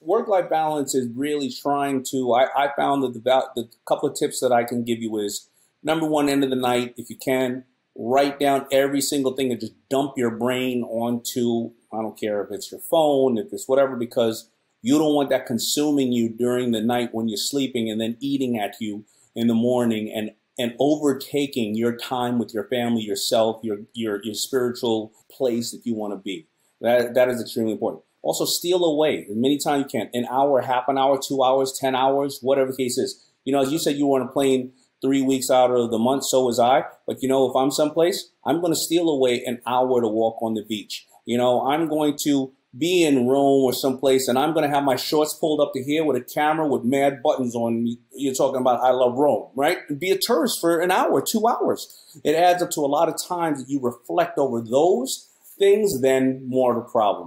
work-life balance is really trying to, I found that the couple of tips that I can give you is, number one, end of the night, if you can, write down every single thing and just dump your brain onto, I don't care if it's your phone, if it's whatever, because you don't want that consuming you during the night when you're sleeping and then eating at you in the morning and overtaking your time with your family, yourself, your spiritual place that you want to be. That is extremely important. Also, steal away as many times you can, an hour, half an hour, 2 hours, 10 hours, whatever the case is. You know, as you said, you were on a plane 3 weeks out of the month, so was I. But, you know, if I'm someplace, I'm going to steal away an hour to walk on the beach. You know, I'm going to be in Rome or someplace, and I'm going to have my shorts pulled up to here with a camera with mad buttons on. You're talking about I love Rome, right? Be a tourist for an hour, 2 hours. It adds up to a lot of times that you reflect over those things, then more of a problem.